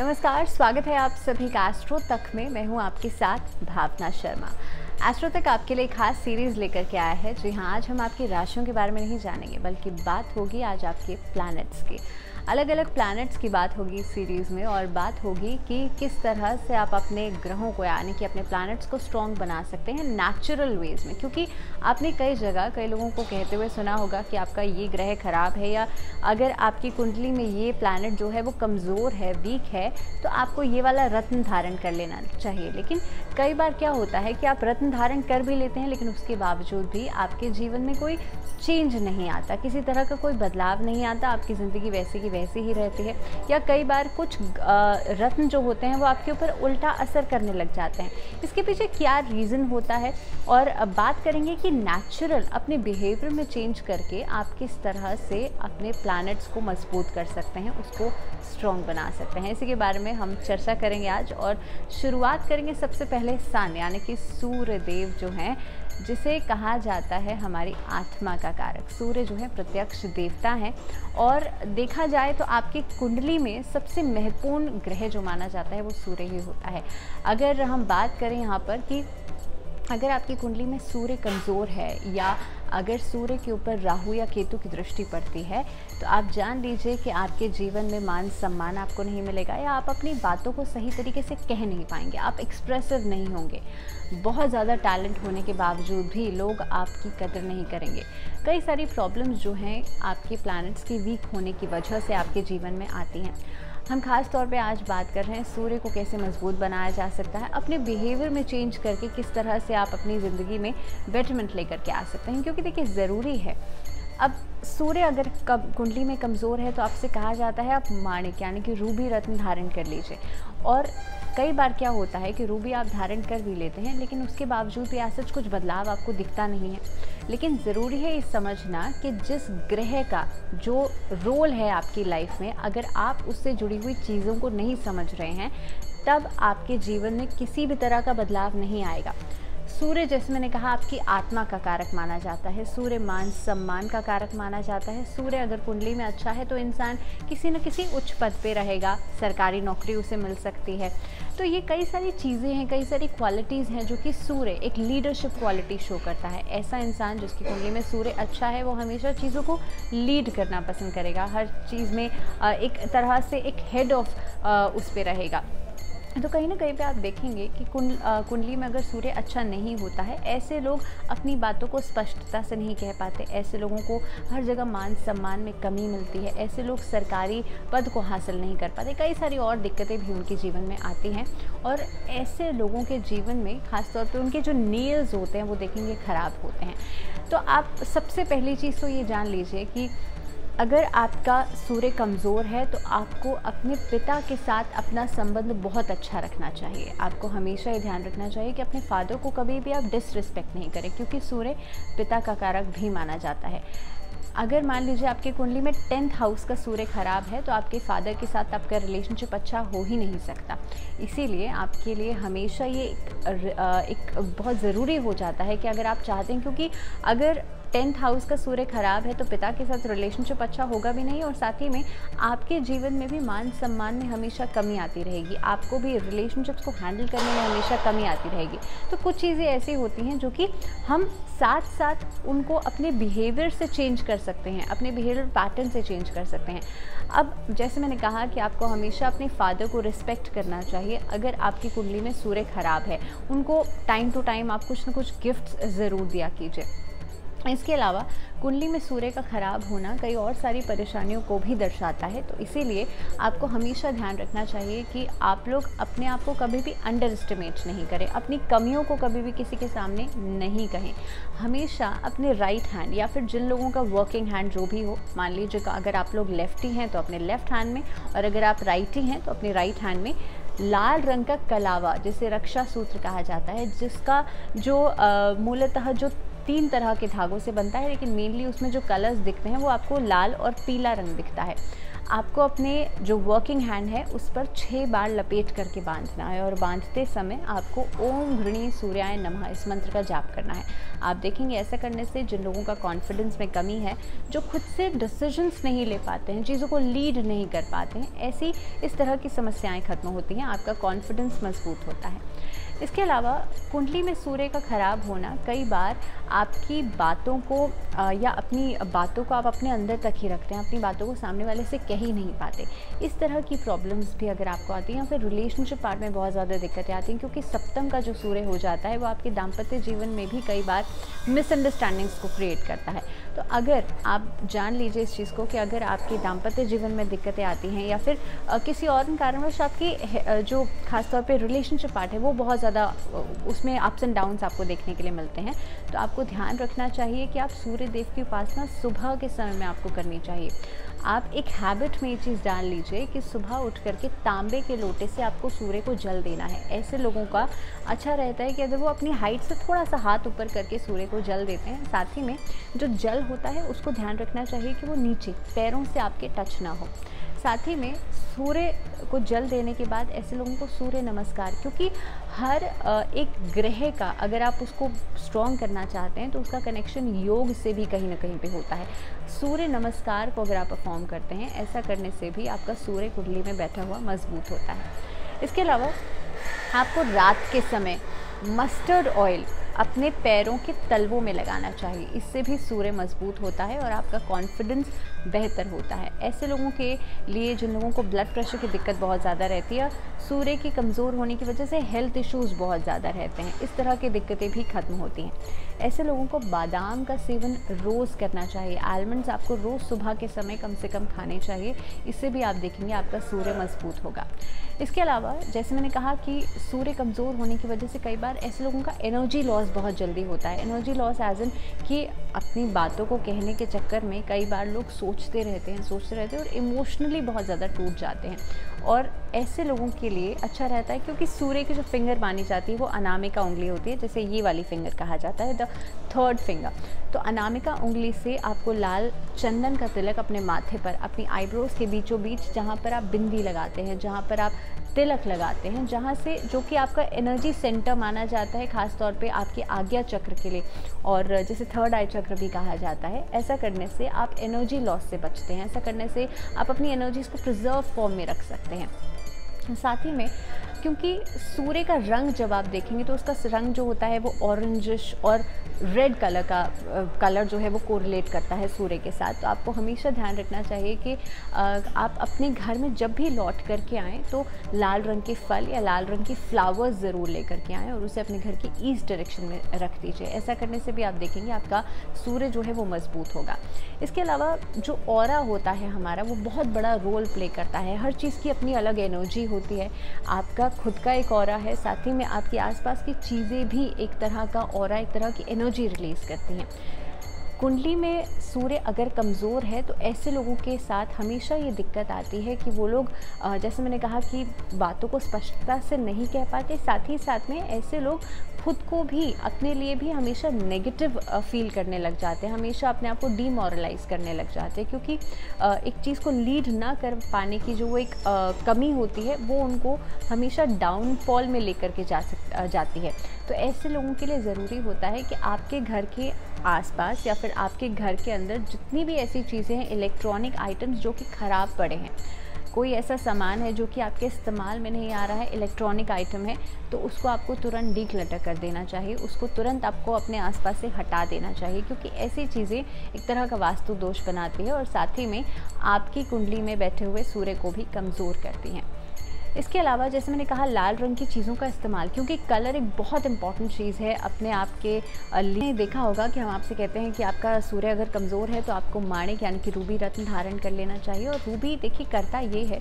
नमस्कार, स्वागत है आप सभी का एस्ट्रो तक में। मैं हूं आपके साथ भावना शर्मा। एस्ट्रो तक आपके लिए खास सीरीज़ लेकर के आया है। जी हाँ, आज हम आपकी राशियों के बारे में नहीं जानेंगे, बल्कि बात होगी आज आपके प्लैनेट्स की, अलग अलग प्लैनेट्स की बात होगी इस सीरीज़ में। और बात होगी कि किस तरह से आप अपने ग्रहों को यानी कि अपने प्लैनेट्स को स्ट्रॉन्ग बना सकते हैं नेचुरल वेज़ में। क्योंकि आपने कई जगह कई लोगों को कहते हुए सुना होगा कि आपका ये ग्रह ख़राब है, या अगर आपकी कुंडली में ये प्लैनेट जो है वो कमज़ोर है, वीक है, तो आपको ये वाला रत्न धारण कर लेना चाहिए। लेकिन कई बार क्या होता है कि आप रत्न धारण कर भी लेते हैं, लेकिन उसके बावजूद भी आपके जीवन में कोई चेंज नहीं आता, किसी तरह का कोई बदलाव नहीं आता, आपकी ज़िंदगी वैसे की वैसे ही रहती है। या कई बार कुछ रत्न जो होते हैं वो आपके ऊपर उल्टा असर करने लग जाते हैं। इसके पीछे क्या रीज़न होता है, और बात करेंगे कि नेचुरल अपने बिहेवियर में चेंज करके आप किस तरह से अपने प्लैनेट्स को मजबूत कर सकते हैं, उसको स्ट्रॉन्ग बना सकते हैं। इसी के बारे में हम चर्चा करेंगे आज। और शुरुआत करेंगे सबसे पहले सन यानी कि सूर्य देव जो हैं, जिसे कहा जाता है हमारी आत्मा का कारक। सूर्य जो है प्रत्यक्ष देवता हैं, और देखा जाए तो आपकी कुंडली में सबसे महत्वपूर्ण ग्रह जो माना जाता है वो सूर्य ही होता है। अगर हम बात करें यहाँ पर कि अगर आपकी कुंडली में सूर्य कमज़ोर है, या अगर सूर्य के ऊपर राहु या केतु की दृष्टि पड़ती है, तो आप जान लीजिए कि आपके जीवन में मान सम्मान आपको नहीं मिलेगा, या आप अपनी बातों को सही तरीके से कह नहीं पाएंगे, आप एक्सप्रेसिव नहीं होंगे। बहुत ज़्यादा टैलेंट होने के बावजूद भी लोग आपकी कदर नहीं करेंगे। कई सारी प्रॉब्लम्स जो हैं आपके प्लैनेट्स के वीक होने की वजह से आपके जीवन में आती हैं। हम खास तौर पे आज बात कर रहे हैं सूर्य को कैसे मजबूत बनाया जा सकता है, अपने बिहेवियर में चेंज करके किस तरह से आप अपनी ज़िंदगी में बेटरमेंट लेकर के आ सकते हैं। क्योंकि देखिए ज़रूरी है, अब सूर्य अगर कुंडली में कमज़ोर है तो आपसे कहा जाता है आप माणिक यानी कि रूबी रत्न धारण कर लीजिए। और कई बार क्या होता है कि रूबी आप धारण कर भी लेते हैं, लेकिन उसके बावजूद भी ऐसा कुछ बदलाव आपको दिखता नहीं है। लेकिन ज़रूरी है ये समझना कि जिस ग्रह का जो रोल है आपकी लाइफ में, अगर आप उससे जुड़ी हुई चीज़ों को नहीं समझ रहे हैं, तब आपके जीवन में किसी भी तरह का बदलाव नहीं आएगा। सूर्य, जैसे मैंने कहा, आपकी आत्मा का कारक माना जाता है। सूर्य मान सम्मान का कारक माना जाता है। सूर्य अगर कुंडली में अच्छा है तो इंसान किसी न किसी उच्च पद पे रहेगा, सरकारी नौकरी उसे मिल सकती है। तो ये कई सारी चीज़ें हैं, कई सारी क्वालिटीज़ हैं जो कि सूर्य एक लीडरशिप क्वालिटी शो करता है। ऐसा इंसान जिसकी कुंडली में सूर्य अच्छा है वो हमेशा चीज़ों को लीड करना पसंद करेगा, हर चीज़ में एक तरह से एक हेड ऑफ उस पर रहेगा। तो कहीं ना कहीं पे आप देखेंगे कि कुंडली में अगर सूर्य अच्छा नहीं होता है, ऐसे लोग अपनी बातों को स्पष्टता से नहीं कह पाते, ऐसे लोगों को हर जगह मान सम्मान में कमी मिलती है, ऐसे लोग सरकारी पद को हासिल नहीं कर पाते, कई सारी और दिक्कतें भी उनके जीवन में आती हैं। और ऐसे लोगों के जीवन में ख़ासतौर पर उनके जो नेल्स होते हैं वो देखेंगे ख़राब होते हैं। तो आप सबसे पहली चीज़ तो ये जान लीजिए कि अगर आपका सूर्य कमज़ोर है तो आपको अपने पिता के साथ अपना संबंध बहुत अच्छा रखना चाहिए। आपको हमेशा ये ध्यान रखना चाहिए कि अपने फादर को कभी भी आप डिसरिस्पेक्ट नहीं करें, क्योंकि सूर्य पिता का कारक भी माना जाता है। अगर मान लीजिए आपकी कुंडली में 10th हाउस का सूर्य ख़राब है, तो आपके फादर के साथ आपका रिलेशनशिप अच्छा हो ही नहीं सकता। इसीलिए आपके लिए हमेशा ये एक बहुत ज़रूरी हो जाता है कि अगर आप चाहते हैं, क्योंकि अगर 10th हाउस का सूर्य ख़राब है तो पिता के साथ रिलेशनशिप अच्छा होगा भी नहीं, और साथ ही में आपके जीवन में भी मान सम्मान में हमेशा कमी आती रहेगी, आपको भी रिलेशनशिप्स को हैंडल करने में हमेशा कमी आती रहेगी। तो कुछ चीज़ें ऐसी होती हैं जो कि हम साथ साथ उनको अपने बिहेवियर से चेंज कर सकते हैं, अपने बिहेवियर पैटर्न से चेंज कर सकते हैं। अब जैसे मैंने कहा कि आपको हमेशा अपने फादर को रिस्पेक्ट करना चाहिए। अगर आपकी कुंडली में सूर्य ख़राब है, उनको टाइम टू टाइम आप कुछ ना कुछ गिफ्ट्स ज़रूर दिया कीजिए। इसके अलावा कुंडली में सूर्य का ख़राब होना कई और सारी परेशानियों को भी दर्शाता है। तो इसीलिए आपको हमेशा ध्यान रखना चाहिए कि आप लोग अपने आप को कभी भी अंडर एस्टिमेट नहीं करें, अपनी कमियों को कभी भी किसी के सामने नहीं कहें। हमेशा अपने राइट हैंड या फिर जिन लोगों का वर्किंग हैंड जो भी हो, मान लीजिए अगर आप लोग लेफ्टी हैं तो अपने लेफ्ट हैंड में, और अगर आप राइटी हैं तो अपने राइट हैंड में लाल रंग का कलावा, जिसे रक्षा सूत्र कहा जाता है, जिसका जो मूलतः जो 3 तरह के धागों से बनता है, लेकिन मेनली उसमें जो कलर्स दिखते हैं वो आपको लाल और पीला रंग दिखता है। आपको अपने जो वर्किंग हैंड है उस पर 6 बार लपेट करके बांधना है और बांधते समय आपको ओम घृणी सूर्याय नमः इस मंत्र का जाप करना है। आप देखेंगे ऐसा करने से जिन लोगों का कॉन्फिडेंस में कमी है, जो खुद से डिसीजंस नहीं ले पाते हैं, चीज़ों को लीड नहीं कर पाते हैं, ऐसी इस तरह की समस्याएं खत्म होती हैं, आपका कॉन्फिडेंस मजबूत होता है। इसके अलावा कुंडली में सूर्य का ख़राब होना कई बार आपकी बातों को या अपनी बातों को आप अपने अंदर तक ही रखते हैं, अपनी बातों को सामने वाले से कह ही नहीं पाते। इस तरह की प्रॉब्लम्स भी अगर आपको आती हैं या फिर रिलेशनशिप पार्ट में बहुत ज़्यादा दिक्कतें आती हैं, क्योंकि सप्तम का जो सूर्य हो जाता है वो आपके दाम्पत्य जीवन में भी कई बार मिसअंडरस्टैंडिंग्स को क्रिएट करता है। तो अगर आप जान लीजिए इस चीज़ को कि अगर आपके दाम्पत्य जीवन में दिक्कतें आती हैं या फिर किसी और कारणवश आपकी जो खासतौर पर रिलेशनशिप पार्ट है वो बहुत उसमें अप्स एंड डाउन्स आपको देखने के लिए मिलते हैं, तो आपको ध्यान रखना चाहिए कि आप सूर्य देव की उपासना सुबह के समय में आपको करनी चाहिए। आप एक हैबिट में ये चीज़ डाल लीजिए कि सुबह उठ करके तांबे के लोटे से आपको सूर्य को जल देना है। ऐसे लोगों का अच्छा रहता है कि अगर वो अपनी हाइट से थोड़ा सा हाथ ऊपर करके सूर्य को जल देते हैं। साथ ही में जो जल होता है उसको ध्यान रखना चाहिए कि वो नीचे पैरों से आपके टच ना हो। साथ ही में सूर्य को जल देने के बाद ऐसे लोगों को सूर्य नमस्कार, क्योंकि हर एक ग्रह का अगर आप उसको स्ट्रॉन्ग करना चाहते हैं तो उसका कनेक्शन योग से भी कहीं ना कहीं पे होता है। सूर्य नमस्कार को अगर आप परफॉर्म करते हैं, ऐसा करने से भी आपका सूर्य कुंडली में बैठा हुआ मजबूत होता है। इसके अलावा आपको रात के समय मस्टर्ड ऑयल अपने पैरों के तलवों में लगाना चाहिए, इससे भी सूर्य मजबूत होता है और आपका कॉन्फिडेंस बेहतर होता है। ऐसे लोगों के लिए जिन लोगों को ब्लड प्रेशर की दिक्कत बहुत ज़्यादा रहती है, सूर्य के कमज़ोर होने की वजह से हेल्थ इश्यूज़ बहुत ज़्यादा रहते हैं, इस तरह की दिक्कतें भी खत्म होती हैं। ऐसे लोगों को बादाम का सेवन रोज़ करना चाहिए। आलमंड्स आपको रोज़ सुबह के समय कम से कम खाने चाहिए, इससे भी आप देखेंगे आपका सूर्य मजबूत होगा। इसके अलावा जैसे मैंने कहा कि सूर्य कमज़ोर होने की वजह से कई बार ऐसे लोगों का एनर्जी लॉस बहुत जल्दी होता है। एनर्जी लॉस एज इन कि अपनी बातों को कहने के चक्कर में कई बार लोग सोचते रहते हैं और इमोशनली बहुत ज़्यादा टूट जाते हैं। और ऐसे लोगों के लिए अच्छा रहता है क्योंकि सूर्य की जो फिंगर मानी जाती है वो अनामिका उंगली होती है, जैसे ये वाली फिंगर कहा जाता है द थर्ड फिंगर। तो अनामिका उंगली से आपको लाल चंदन का तिलक अपने माथे पर, अपनी आईब्रोज के बीचों बीच, जहाँ पर आप बिंदी लगाते हैं, जहाँ पर आप तिलक लगाते हैं, जहाँ से जो कि आपका एनर्जी सेंटर माना जाता है, ख़ास तौर पे आपके आज्ञा चक्र के लिए, और जैसे थर्ड आई चक्र भी कहा जाता है। ऐसा करने से आप एनर्जी लॉस से बचते हैं, ऐसा करने से आप अपनी एनर्जीज़ को प्रिजर्व फॉर्म में रख सकते हैं। साथ ही में क्योंकि सूर्य का रंग जब आप देखेंगे तो उसका रंग जो होता है वो ऑरेंजिश और रेड कलर का कलर जो है वो कोरिलेट करता है सूर्य के साथ। तो आपको हमेशा ध्यान रखना चाहिए कि आप अपने घर में जब भी लौट करके आएँ तो लाल रंग के फल या लाल रंग के फ्लावर्स ज़रूर लेकर के आएँ और उसे अपने घर की ईस्ट डायरेक्शन में रख दीजिए। ऐसा करने से भी आप देखेंगे आपका सूर्य जो है वो मजबूत होगा। इसके अलावा जो ऑरा होता है हमारा, वो बहुत बड़ा रोल प्ले करता है। हर चीज़ की अपनी अलग एनर्जी होती है, आपका खुद का एक ऑरा है, साथ ही में आपके आसपास की चीज़ें भी एक तरह का ऑरा, एक तरह की एनर्जी रिलीज़ करती हैं। कुंडली में सूर्य अगर कमज़ोर है तो ऐसे लोगों के साथ हमेशा ये दिक्कत आती है कि वो लोग, जैसे मैंने कहा कि बातों को स्पष्टता से नहीं कह पाते, साथ ही साथ में ऐसे लोग खुद को भी, अपने लिए भी हमेशा नेगेटिव फील करने लग जाते हैं, हमेशा अपने आप को डीमोरलाइज करने लग जाते हैं, क्योंकि एक चीज़ को लीड ना कर पाने की जो एक कमी होती है वो उनको हमेशा डाउनफॉल में लेकर के जाती है। तो ऐसे लोगों के लिए ज़रूरी होता है कि आपके घर के आसपास या फिर आपके घर के अंदर जितनी भी ऐसी चीज़ें हैं, इलेक्ट्रॉनिक आइटम्स जो कि ख़राब पड़े हैं, कोई ऐसा सामान है जो कि आपके इस्तेमाल में नहीं आ रहा है, इलेक्ट्रॉनिक आइटम है, तो उसको आपको तुरंत डिक्लटर कर देना चाहिए, उसको तुरंत आपको अपने आसपास से हटा देना चाहिए, क्योंकि ऐसी चीज़ें एक तरह का वास्तु दोष बनाती है और साथ ही में आपकी कुंडली में बैठे हुए सूर्य को भी कमज़ोर करती हैं। इसके अलावा जैसे मैंने कहा, लाल रंग की चीज़ों का इस्तेमाल, क्योंकि कलर एक बहुत इंपॉर्टेंट चीज़ है अपने आप के लिए। देखा होगा कि हम आपसे कहते हैं कि आपका सूर्य अगर कमज़ोर है तो आपको माणिक यानी कि रूबी रत्न धारण कर लेना चाहिए, और रूबी देखिए करता ये है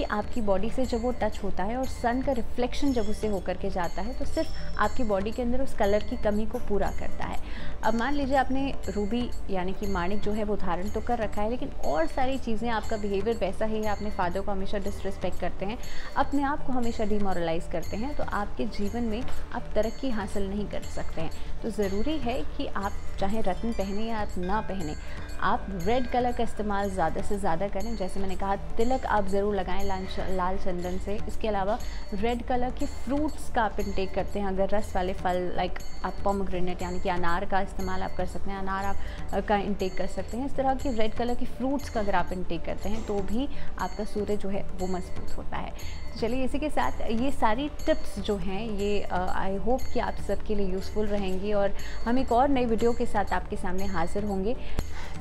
कि आपकी बॉडी से जब वो टच होता है और सन का रिफ्लेक्शन जब उससे होकर के जाता है तो सिर्फ आपकी बॉडी के अंदर उस कलर की कमी को पूरा करता है। अब मान लीजिए आपने रूबी यानी कि माणिक जो है वो धारण तो कर रखा है, लेकिन और सारी चीज़ें आपका बिहेवियर वैसा ही है, आपने फादर को हमेशा डिसरिस्पेक्ट करते हैं, अपने आप को हमेशा डिमोरलाइज करते हैं, तो आपके जीवन में आप तरक्की हासिल नहीं कर सकते हैं। तो ज़रूरी है कि आप चाहे रत्न पहने या आप ना पहने, आप रेड कलर का इस्तेमाल ज़्यादा से ज़्यादा करें। जैसे मैंने कहा तिलक आप ज़रूर लगाएं लाल चंदन से, इसके अलावा रेड कलर के फ्रूट्स का आप इंटेक करते हैं, अगर रस वाले फल लाइक आप पोमग्रेनेट यानी कि अनार का इस्तेमाल आप कर सकते हैं, अनार आप का इंटेक कर सकते हैं। इस तरह के रेड कलर के फ्रूट्स का अगर आप इंटेक करते हैं तो भी आपका सूर्य जो है वो मजबूत होता है। तो चलिए इसी के साथ ये सारी टिप्स जो हैं ये आई होप कि आप सबके लिए यूज़फुल रहेंगी और हम एक और नई वीडियो के साथ आपके सामने हाजिर होंगे।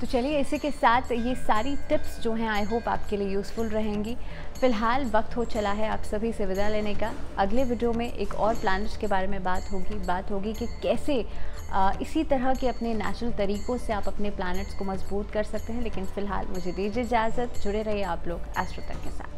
तो चलिए इसी के साथ ये सारी टिप्स जो हैं आई होप आपके लिए यूज़फुल रहेंगी। फ़िलहाल वक्त हो चला है आप सभी से विदा लेने का। अगले वीडियो में एक और प्लैनेट्स के बारे में बात होगी कि कैसे इसी तरह के अपने नेचुरल तरीक़ों से आप अपने प्लैनेट्स को मजबूत कर सकते हैं। लेकिन फ़िलहाल मुझे दीजिए इजाज़त, जुड़े रहिए आप लोग एस्ट्रो टेक के साथ।